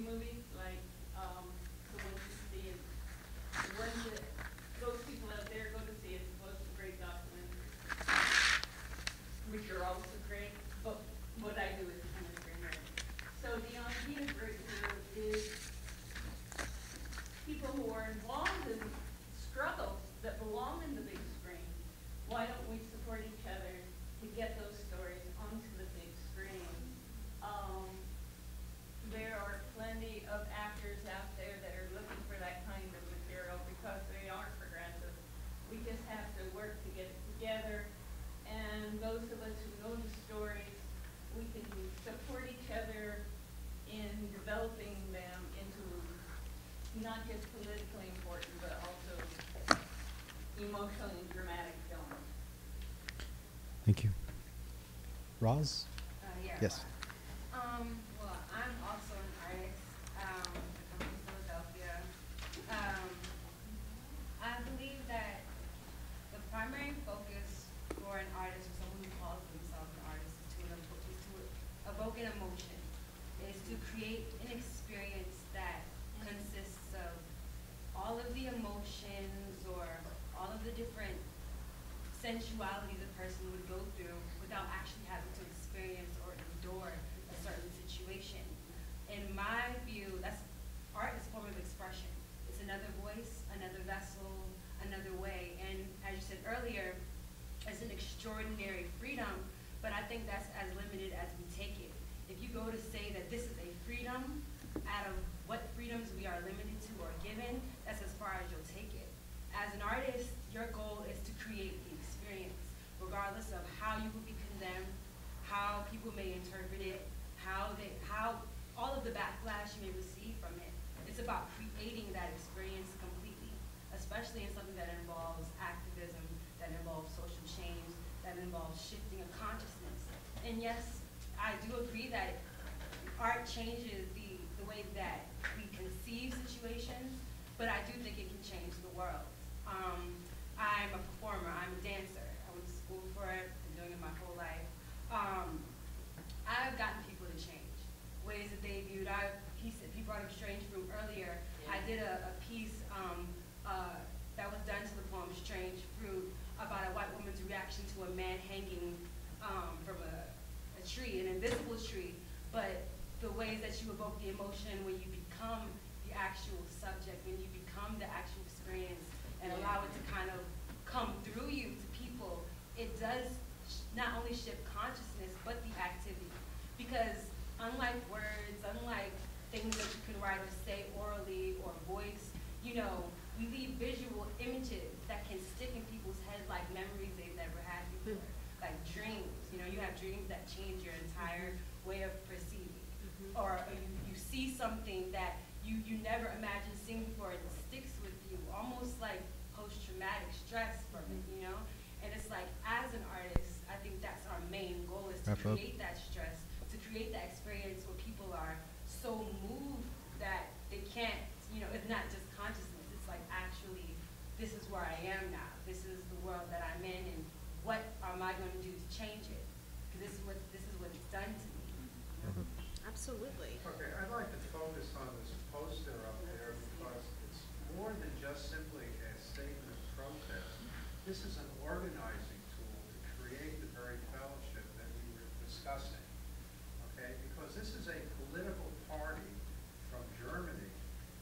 movies like the ones you see, the ones that those people out there go to see. It's supposed to be great documentaries, which are also great, but what I do is kind of screenwriting. So the idea of Breakthrough is people who are involved in struggles that belong in the big screen, why don't we support each other to get those stories onto the big screen? not just politically important, but also emotional and dramatic film. Thank you. Roz? Yeah, yes. Roz. Well, I'm also an artist. I'm from Philadelphia. I believe that the primary focus for an artist or someone who calls themselves an artist is to evoke an emotion, is to create an experience that consists of all of the emotions or all of the different sensualities a person would go through without actually having to experience or endure a certain situation. In my view, that's art is a form of expression. It's another voice, another vessel, another way. And as you said earlier, it's an extraordinary freedom, but I think that's as limited as we take it. If you go to say that this is a freedom out of what freedoms we are limited to or given, that's as far as you'll take it. As an artist, your goal is to create the experience, regardless of how you will be condemned, how people may interpret it, how all of the backlash you may receive from it. It's about creating that experience completely, especially in something that involves activism, that involves social change, that involves shifting of consciousness. And yes, I do agree that art changes the way that we conceive situations, but I do think it can change the world. I'm a performer, I'm a dancer. I went to school for it, been doing it my whole life. I've gotten people to change, ways that they viewed. He brought up Strange Fruit earlier. Yeah. I did a piece that was done to the poem Strange Fruit about a white woman's reaction to a man hanging from a tree, an invisible tree, but the ways that you evoke the emotion when you become the actual subject, when you become the actual experience and allow it to kind of come through you to people, it does not only shift consciousness, but the activity. Because unlike words, unlike things that you can write or say orally or voice, you know, we leave visual images that can stick in people's heads like memories they've never had before, like dreams. You know, you have dreams that change your entire way of perceiving, or you see something that you never imagined seeing before, and it sticks with you, almost like post-traumatic stress from it, you know? And it's like, as an artist, I think that's our main goal, is to create that stress, to create that experience where people are so moved that they can't, you know, it's not just consciousness, it's like, actually, this is where I am now, this is the world that I'm in, and what am I going to do to change it? Because this is what it's done to me. You know? Absolutely. Okay, I'd like to focus on this poster up there because it's more than just simply a statement of protest. This is an organizing tool to create the very fellowship that we were discussing. Okay, because this is a political party from Germany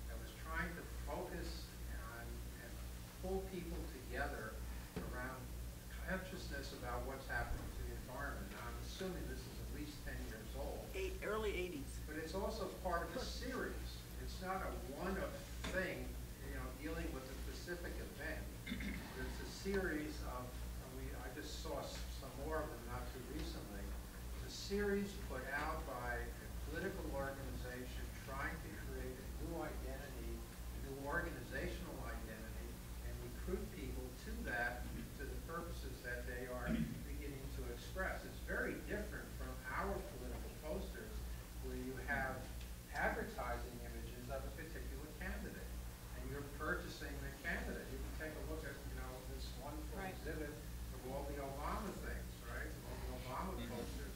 that was trying to focus on and pull people together around consciousness about what's happening to the environment. Now, I'm assuming this is at least 10 years old. Early 80s. But it's also part of a series. It's not a one-off thing, you know, dealing with a specific event. There's a series of, I just saw some more of them not too recently. It's a series put out by a political organization trying to create a new identity, a new organizational identity, and recruit people to that, to the purposes that they are beginning to express. It's very different from our political posters where you have advertising images of a particular candidate and you're purchasing the candidate. You can take a look at, you know, this wonderful exhibit of all the Obama things, right? All the Obama posters.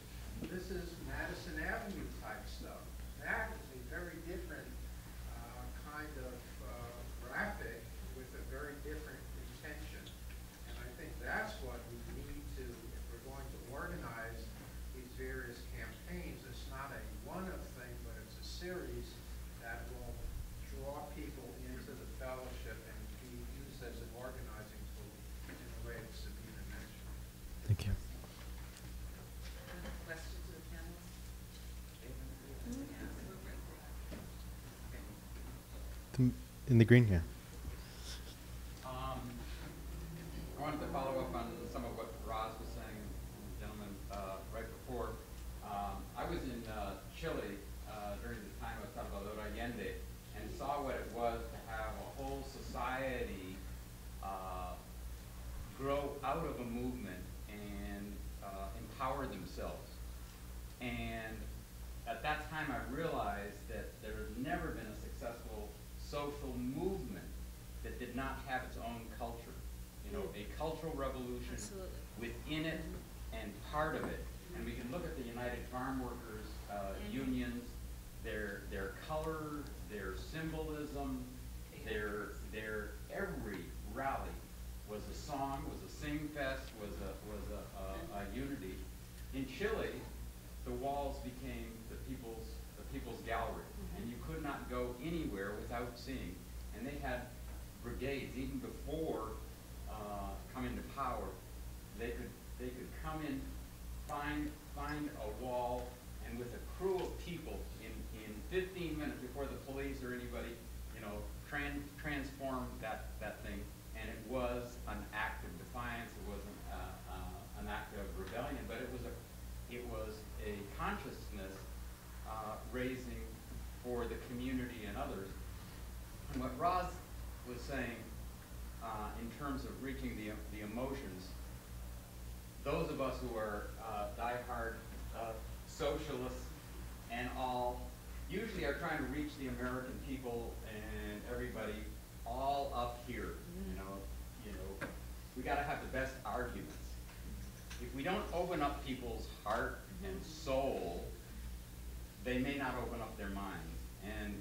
This is Madison Avenue type stuff. That is a very different kind of graphic with a very different intention. And I think that's what we need to, if we're going to organize these various campaigns, it's not a one-off thing, but it's a series that will draw people into the fellowship and be used as an organizing tool in the way that Sabina mentioned. Thank you. Questions of the panelists? In the green here. I wanted to follow up on some of what Roz was saying, gentlemen, right before. I was in Chile during the time of Salvador Allende and saw what it was to realized that there has never been a successful social movement that did not have its own culture. You know, a cultural revolution within it and part of it. And we can look at the United Farm Workers unions, their color, their symbolism, their every rally was a song, was a sing fest, was a unity. In Chile, the walls became the people's gallery, and you could not go anywhere without seeing. And they had brigades even before coming to power. They could come in, find a wall, and with a crew of people in 15 minutes before the police or anybody, you know, transformed that thing. And it was an act of defiance. It was an act of rebellion, but it was a consciousness raising for the community and others. And what Roz was saying in terms of reaching the emotions, those of us who are diehard socialists and all usually are trying to reach the American people and everybody all up here. You know, we got to have the best arguments. If we don't open up people's heart and soul, they may not open up their minds. And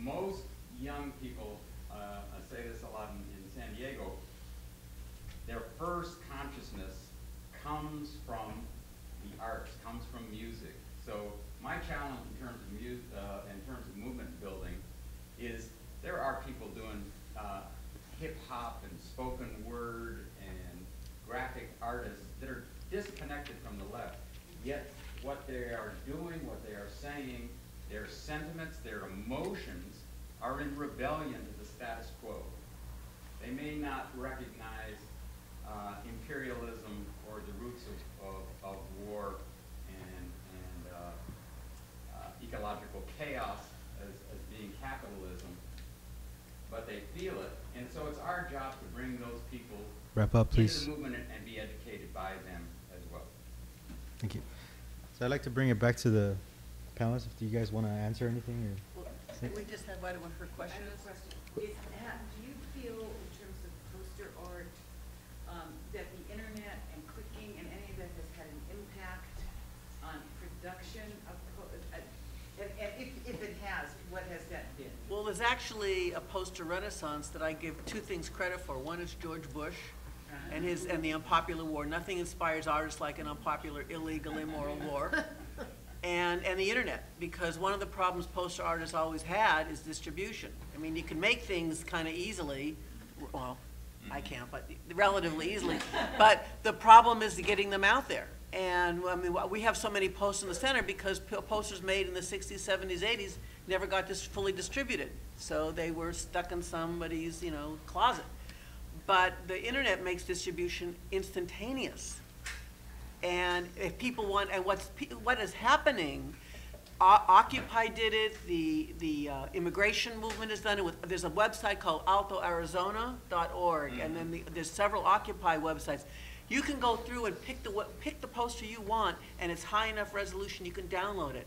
most young people, I say this a lot in San Diego, their first consciousness comes from the arts, comes from music. So my challenge in terms of movement building is there are people doing hip hop and spoken word and graphic artists that are disconnected from the left. Yet what they are doing, what they are saying, their sentiments, their emotions are in rebellion to the status quo. They may not recognize imperialism or the roots of war and ecological chaos as being capitalism, but they feel it. And so it's our job to bring those people into the movement and be educated by them as well. Thank you. So I'd like to bring it back to the panelists. Do you guys want to answer anything? Or well, we just had one of her questions. I have a question. Do you feel, in terms of poster art, that the internet and clicking and any of that has had an impact on production of if it has, what has that been? Well, there's actually a poster renaissance that I give two things credit for. One is George Bush and the unpopular war. Nothing inspires artists like an unpopular, illegal, immoral war. And the internet, because one of the problems poster artists always had is distribution. I mean, you can make things kind of easily. Well, I can't, but relatively easily. But the problem is getting them out there. And I mean, we have so many posts in the center because posters made in the 60s, 70s, 80s never got fully distributed. So they were stuck in somebody's, you know, closet. But the internet makes distribution instantaneous. And if people want, and what is happening, Occupy did it, the immigration movement has done it. There's a website called altoarizona.org, and then there's several Occupy websites. You can go through and pick the poster you want, and it's high enough resolution you can download it.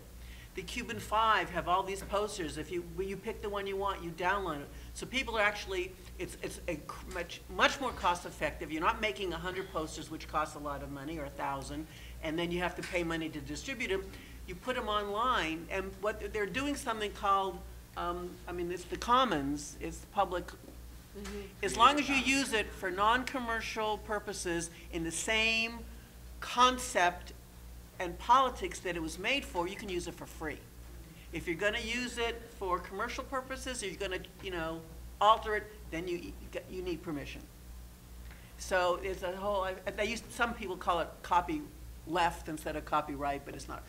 The Cuban Five have all these posters. If you pick the one you want, you download it. So people are actually, it's a much more cost effective. You're not making 100 posters, which costs a lot of money, or 1,000, and then you have to pay money to distribute them. You put them online, and what they're doing something called, I mean, it's the commons, it's the public. As long as you use it for non-commercial purposes in the same concept and politics that it was made for, you can use it for free. If you're going to use it for commercial purposes, or you're going to, you know, alter it, then you need permission. So it's a whole. They used, some people call it copy left instead of copyright, but it's not.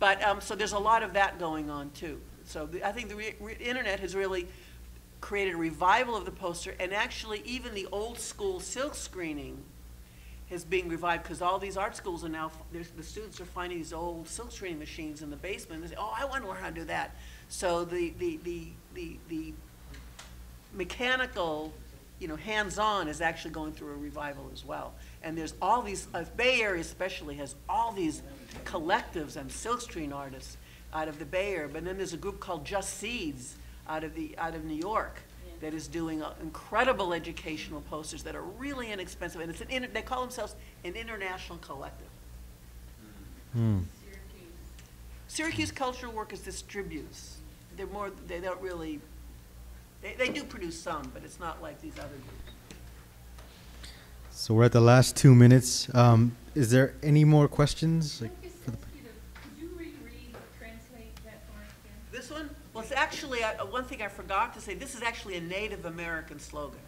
But so there's a lot of that going on too. So I think the internet has really created a revival of the poster, and actually even the old school silk screening is being revived because all these art schools are now, the students are finding these old silk screening machines in the basement. They say, oh, I want to learn how to do that. So the mechanical, you know, hands-on is actually going through a revival as well. And there's all these, Bay Area especially has all these collectives and silk screen artists out of the Bay Area, but then there's a group called Just Seeds out of New York that is doing incredible educational posters that are really inexpensive, and it's they call themselves an international collective. Mm. Syracuse Cultural Workers distributes. They're more, they don't really, they do produce some, but it's not like these other groups. So we're at the last 2 minutes. Is there any more questions? Like, well, it's actually, one thing I forgot to say, this is actually a Native American slogan.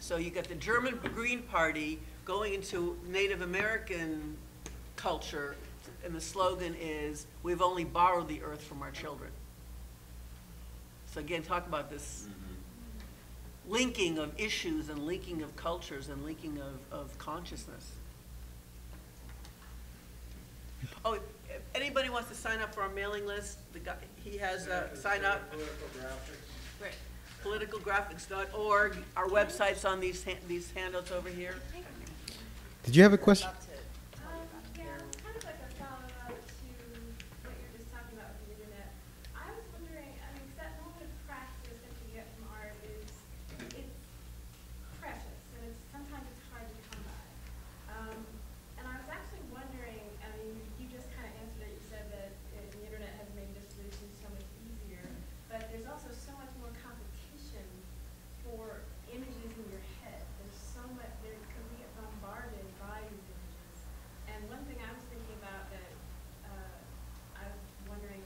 So you got the German Green Party going into Native American culture, and the slogan is, we've only borrowed the earth from our children. So again, talk about this linking of issues and linking of cultures and linking of consciousness. Oh, if anybody wants to sign up for our mailing list, the guy, he has a sign up. Political Graphics. Right. Politicalgraphics.org. Our website's on these handouts over here. Did you have a question? Yeah, kind of like a follow-up to what you're just talking about with the internet. I was wondering, I mean, that moment of practice that you get from art is, it's precious, and it's, sometimes it's hard to come by. And I was actually wondering, I mean, you just kind of answered it. You said that the internet has made distribution so much easier, but there's also so much more competition for images in your head. There's so much, there can be bombarded by these images. And one thing I was thinking about that I was wondering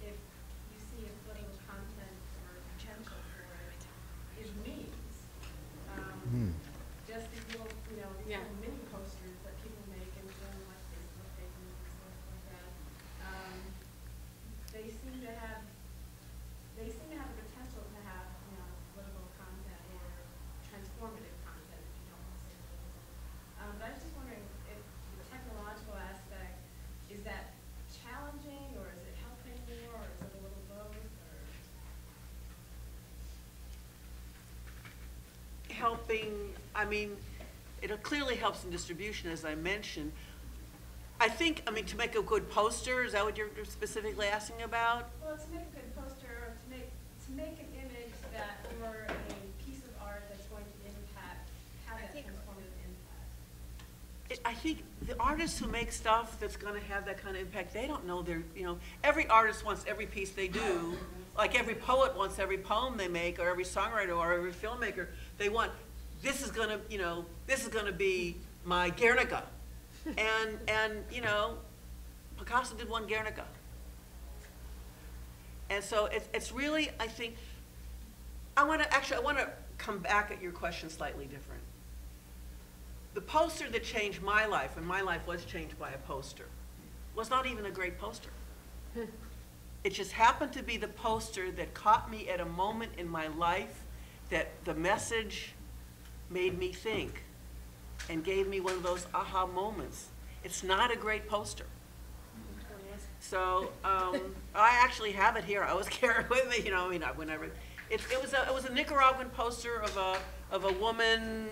if you see in political content or potential for it is memes. Just these little, you know, these little mini posters that people make and film like Facebook pages and stuff like that. They seem to have the potential to have, you know, political content or transformative content, if you don't want to say political. But I was just wondering if the technological aspect, is that challenging or is it helping more or is it a little both? Or? Helping, I mean, it clearly helps in distribution, as I mentioned. I think, I mean, to make a good poster, is that what you're specifically asking about? Well, to make a good poster, or to make an image that, or a piece of art that's going to impact, have that transformative impact. I think the artists who make stuff that's going to have that kind of impact, they don't know they're, you know, every artist wants every piece they do. Like every poet wants every poem they make, or every songwriter, or every filmmaker. They want, this is gonna, you know, this is gonna be my Guernica, and you know, Picasso did one Guernica, and so it's really, I think, I want to come back at your question slightly different. The poster that changed my life, and my life was changed by a poster, was not even a great poster. It just happened to be the poster that caught me at a moment in my life that the message made me think and gave me one of those aha moments. It's not a great poster. So I actually have it here. I always carry it with me, you know, I mean, whenever. It was a Nicaraguan poster of a woman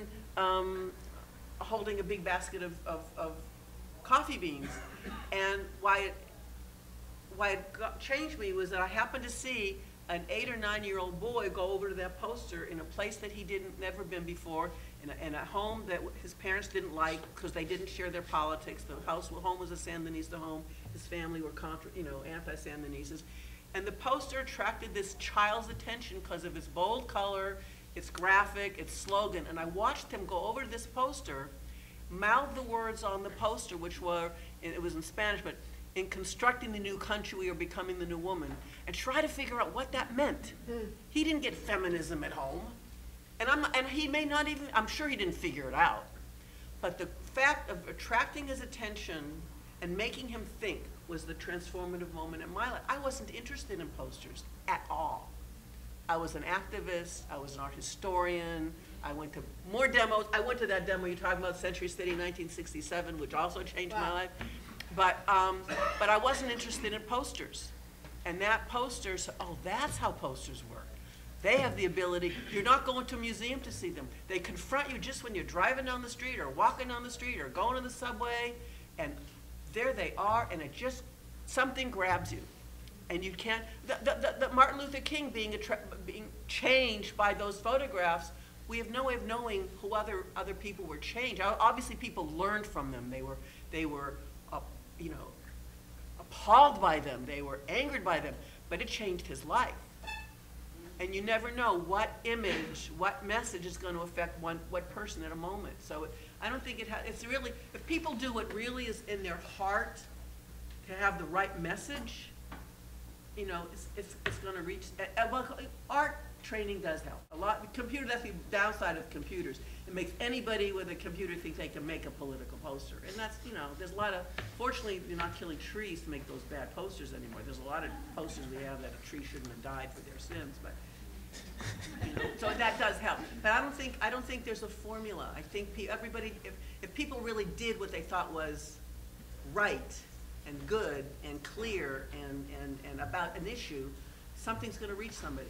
holding a big basket of coffee beans. And why it changed me was that I happened to see an 8- or 9-year-old boy go over to that poster in a place that he didn't, never been before, in a home that his parents didn't like because they didn't share their politics. The home was a Sandinista home. His family were contra, you know, anti-Sandinistas, and the poster attracted this child's attention because of its bold color, its graphic, its slogan. And I watched him go over to this poster, mouth the words on the poster, which were, it was in Spanish, but. In constructing the new country, we are becoming the new woman, and try to figure out what that meant. He didn't get feminism at home, and he may not even, I'm sure he didn't figure it out, but the fact of attracting his attention and making him think was the transformative moment in my life. I wasn't interested in posters at all. I was an activist, I was an art historian, I went to more demos, I went to that demo you're talking about, Century City 1967, which also changed my life. But I wasn't interested in posters. And that poster, so, oh, that's how posters work. They have the ability, you're not going to a museum to see them. They confront you just when you're driving down the street or walking down the street or going to the subway, and there they are, and it just, something grabs you. And you can't, the Martin Luther King being changed by those photographs, we have no way of knowing who other people were changed. Obviously people learned from them. They were you know, appalled by them. They were angered by them, but it changed his life. And you never know what image, what message is going to affect what person at a moment. So I don't think it's really, if people do what really is in their heart to have the right message, you know, it's going to reach. Well, art training does help a lot. Computer, that's the downside of computers. It makes anybody with a computer think they can make a political poster. And that's, you know, there's a lot of, fortunately, you're not killing trees to make those bad posters anymore. There's a lot of posters we have that a tree shouldn't have died for their sins, but, you know, so that does help. But I don't think there's a formula. I think everybody, if people really did what they thought was right and good and clear and about an issue, something's going to reach somebody.